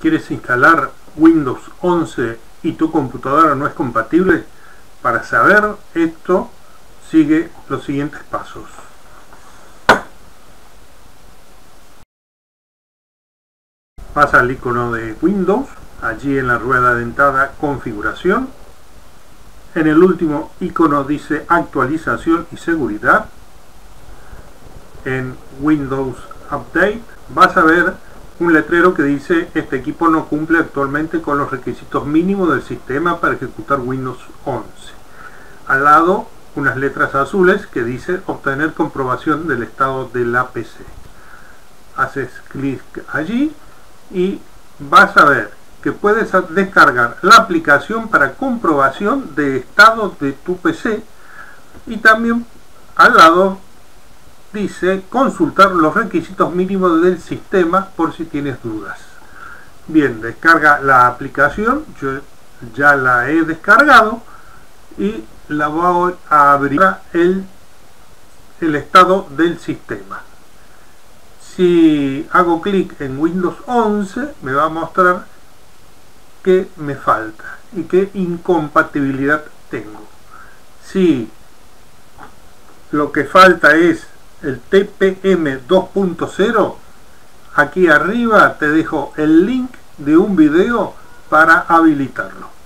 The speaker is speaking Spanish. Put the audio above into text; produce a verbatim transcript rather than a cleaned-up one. quieres instalar Windows once y tu computadora no es compatible, para saber esto sigue los siguientes pasos. Vas al icono de Windows, allí en la rueda dentada Configuración. En el último icono dice Actualización y Seguridad. En Windows Update vas a ver un letrero que dice este equipo no cumple actualmente con los requisitos mínimos del sistema para ejecutar Windows once. Al lado unas letras azules que dice obtener comprobación del estado de la P C. Haces clic allí y vas a ver que puedes descargar la aplicación para comprobación de estado de tu P C, y también al lado dice consultar los requisitos mínimos del sistema por si tienes dudas. Bien, descarga la aplicación, yo ya la he descargado y la voy a abrir el, el estado del sistema. Si hago clic en Windows once me va a mostrar que me falta y qué incompatibilidad tengo. Si lo que falta es el T P M dos punto cero, aquí arriba te dejo el link de un video para habilitarlo.